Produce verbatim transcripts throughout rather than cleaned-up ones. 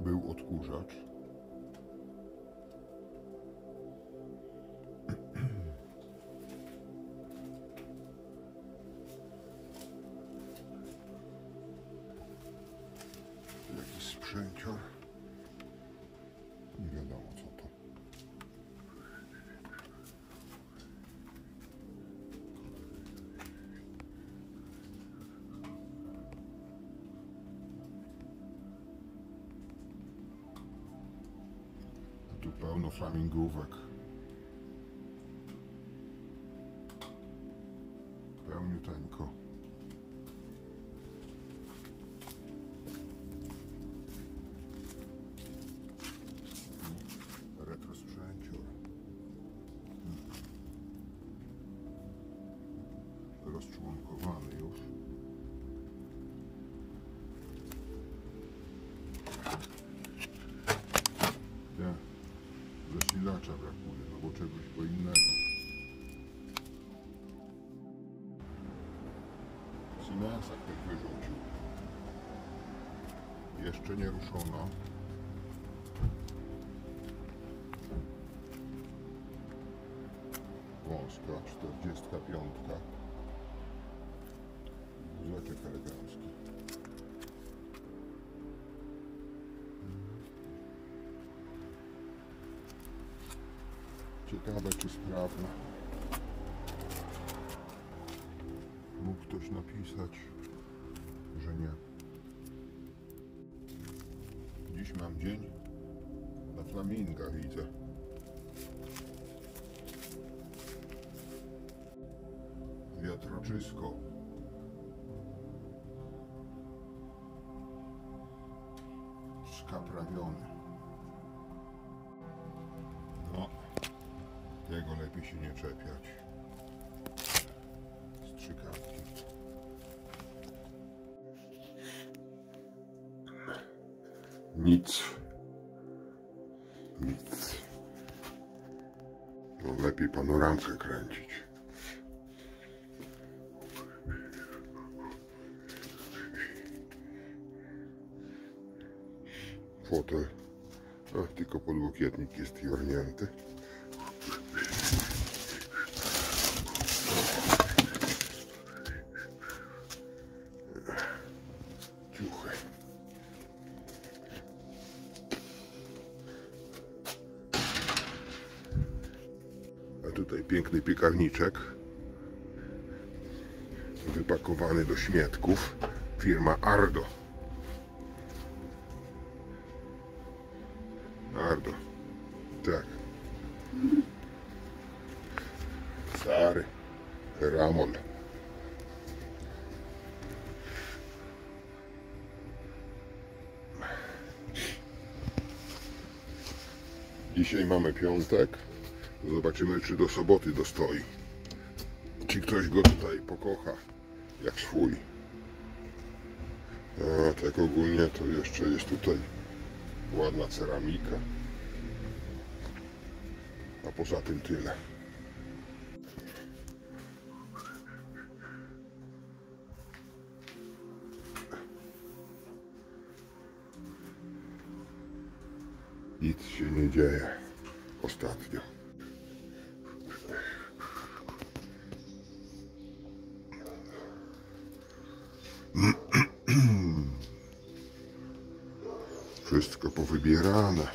był odkurzacz. Jakiś sprzęcior. Nie wiadomo co to. A tu pełno flamingówek. Pełniuteńko. Rozczłonkowany już. Nie, zasilacza brakuje, no bo czegoś po innego. Siemens tak wyrzucił. Jeszcze nie ruszono. Wąska, czterdzieści pięć. Złotek elegancki. Ciekawe czy sprawne. Mógł ktoś napisać, że nie. Dziś mam dzień na flaminga, widzę. Wiatroczysko. Kaprawiony. No, tego lepiej się nie czepiać. Strzykawki. Nic. Nic. No lepiej panoramkę kręcić. Fotel, ach, tylko podłokietnik jest jornięty. Ciuchy. A tutaj piękny piekarniczek, wypakowany do śmietków, firma Ardo. Ardo, tak. Stary Ramon. Dzisiaj mamy piątek. Zobaczymy, czy do soboty dostoi. Czy ktoś go tutaj pokocha jak swój. A tak ogólnie to jeszcze jest tutaj ładna ceramika. A poza tym tyle. Nic się nie dzieje ostatnio. Wszystko powybierane.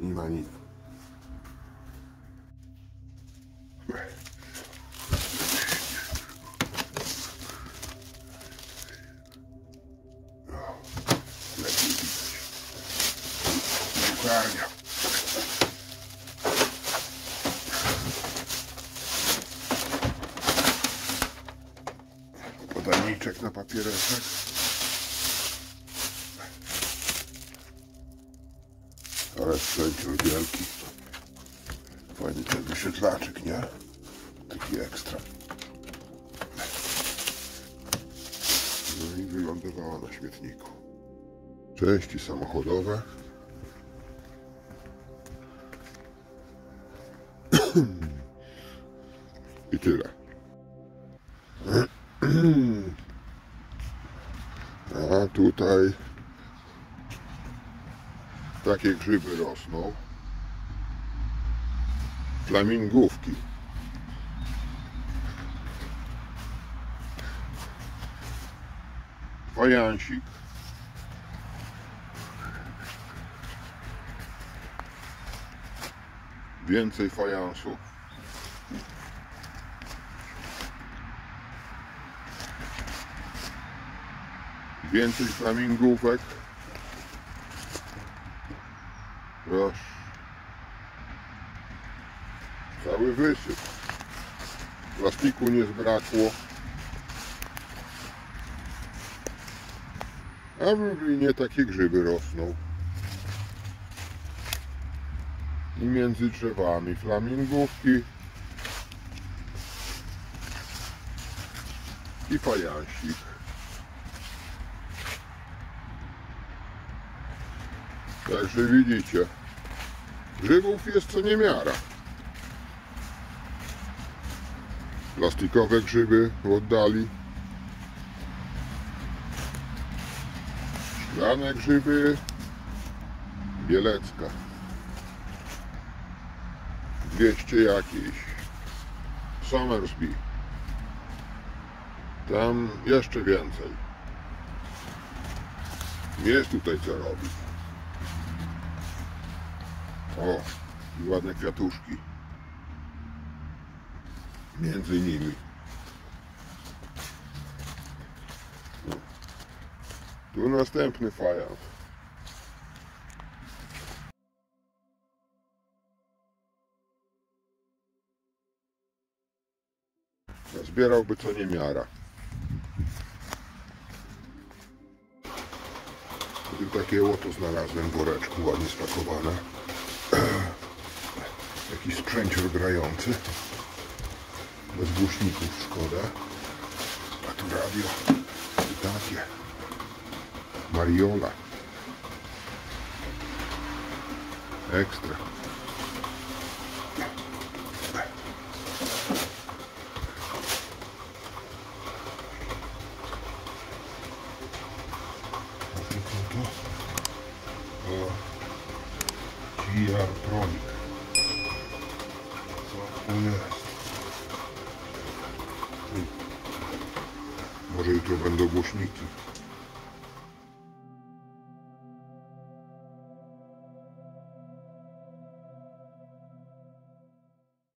Nie ma nic. Kucharnia. Podaniczek na papiereczek. Ale sprzęcior wielki. pani ten wyświetlaczek, nie? Taki ekstra. No i wylądowała na śmietniku. Części samochodowe. I tyle. A tutaj takie grzyby rosną. Flamingówki. Fajansik. Więcej fajansu. Więcej flamingówek. Raz. Cały wysyp. Plastiku nie zbrakło. A w Lublinie takie grzyby rosną. I między drzewami flamingówki. I fajansik. Także widzicie, grzybów jest co niemiara. Plastikowe grzyby w oddali. Szklane grzyby. Bielecka. dwieście jakieś. Somersby. Tam jeszcze więcej. Jest tutaj co robić. O, i ładne kwiatuszki. Między nimi. Tu następny fajans. Zbierałby co niemiara. Tu takie łoto znalazłem w woreczku, ładnie spakowane. Jakiś sprzęcior grający. Bez głośników, szkoda. A tu radio. I takie. Mariola. Ekstra. Pronik. Co tu jest? Może jutro będą głośniki.